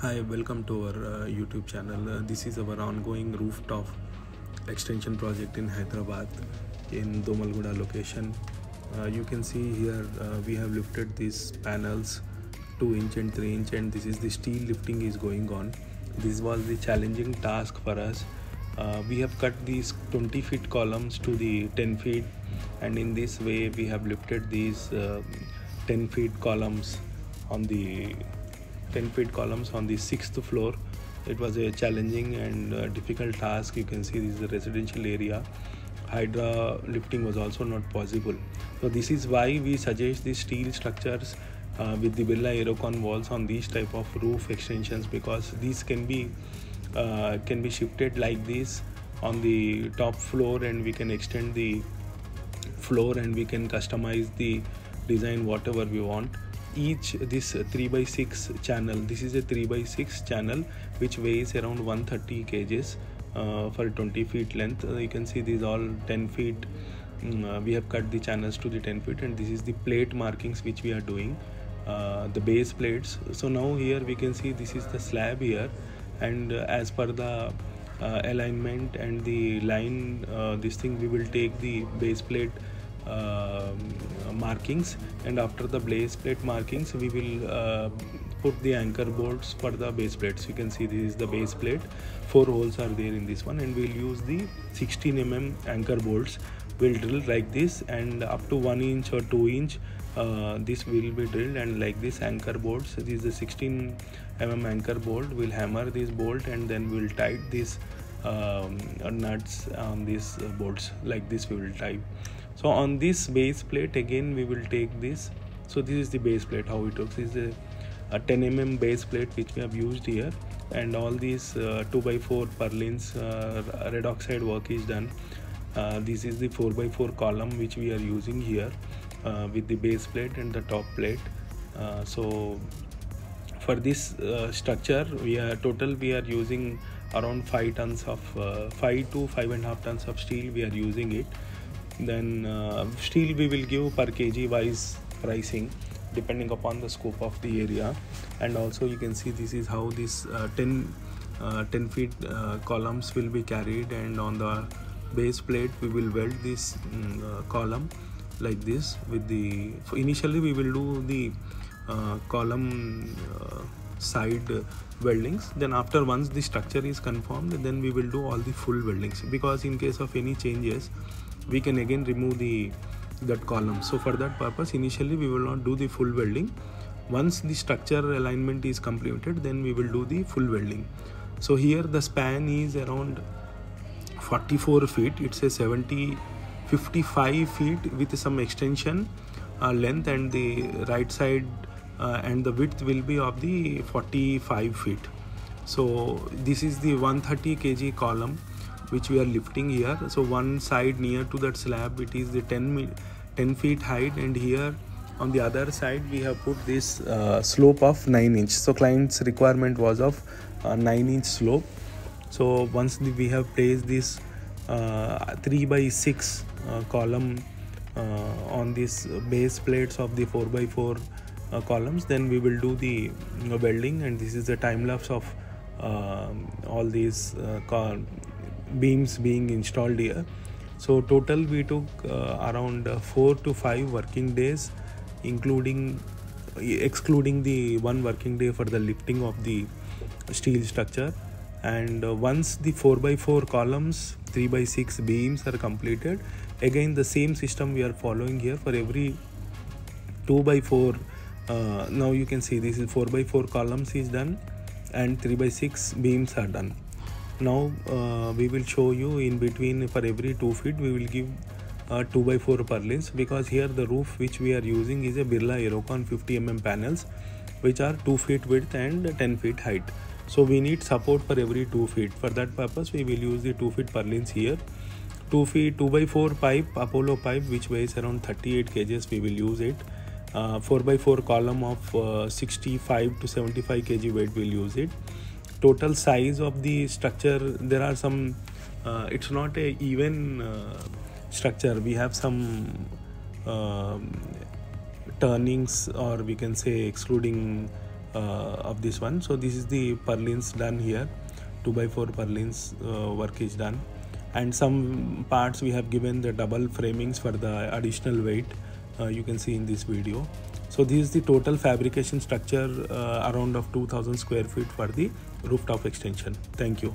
Hi, welcome to our YouTube channel. This is our ongoing rooftop extension project in Hyderabad in Domalguda location. You can see here we have lifted these panels 2-inch and 3-inch, and this is the steel lifting is going on. This was the challenging task for us. We have cut these 20-foot columns to the 10 feet, and in this way we have lifted these 10-foot columns on the 10-foot columns on the 6th floor. It was a challenging and difficult task. You can see this is a residential area. Hydra lifting was also not possible. So this is why we suggest the steel structures with the Birla Aerocon walls on these type of roof extensions, because these can be shifted like this on the top floor, and we can extend the floor and we can customize the design whatever we want. This 3x6 channel, this is a 3x6 channel which weighs around 130 kgs for 20 feet length. You can see these all 10 feet. We have cut the channels to the 10 feet, and this is the plate markings which we are doing, the base plates. So now here we can see this is the slab here, and as per the alignment and the line, this thing we will take the base plate markings, and after the base plate markings we will put the anchor boards for the base plates. You can see this is the base plate. 4 holes are there in this one, and we'll use the 16 mm anchor bolts. We'll drill like this, and up to 1 inch or 2 inch this will be drilled, and like this anchor bolts. This is the 16 mm anchor bolt. We'll hammer this bolt, and then we'll tight this nuts on these bolts. Like this we will tie. So on this base plate again we will take this. So this is the base plate how it looks. This is a 10 mm base plate which we have used here, and all these 2x4 purlins red oxide work is done. This is the 4x4 column which we are using here with the base plate and the top plate. So for this structure we are using around 5 tons of 5 to 5.5 tons of steel we are using it. Then steel we will give per kg wise pricing depending upon the scope of the area. And also you can see this is how this 10 feet columns will be carried, and on the base plate we will weld this column like this with the initially we will do the column side weldings. Then after once the structure is confirmed, then we will do all the full weldings, because in case of any changes we can again remove that column. So for that purpose initially we will not do the full welding. Once the structure alignment is completed, then we will do the full welding. So here the span is around 44 feet. It's a 55 feet with some extension length, and the right side and the width will be of the 45 feet. So this is the 130 kg column which we are lifting here. So one side near to that slab it is the 10 feet height, and here on the other side we have put this slope of 9 inch. So client's requirement was of 9 inch slope. So once we have placed this 3x6 column on this base plates of the 4x4 columns, then we will do the welding. And this is the time lapse of all these beams being installed here. So total we took around 4 to 5 working days, excluding the 1 working day for the lifting of the steel structure. And once the 4x4 columns, 3x6 beams are completed, again the same system we are following here for every 2x4. Now you can see this is 4x4 columns is done and 3x6 beams are done. Now we will show you in between for every 2 feet we will give 2x4 purlins, because here the roof which we are using is a Birla Aerocon 50 mm panels which are 2 feet width and 10 feet height. So we need support for every 2 feet. For that purpose we will use the 2 feet purlins here. 2x4 pipe, Apollo pipe, which weighs around 38 kgs we will use it. 4x4 column of 65 to 75 kg weight we will use it. Total size of the structure, there are some it's not a even structure. We have some turnings, or we can say excluding of this one. So this is the purlins done here, 2x4 purlins work is done, and some parts we have given the double framings for the additional weight, you can see in this video. So this is the total fabrication structure around of 2000 square feet for the rooftop extension. Thank you.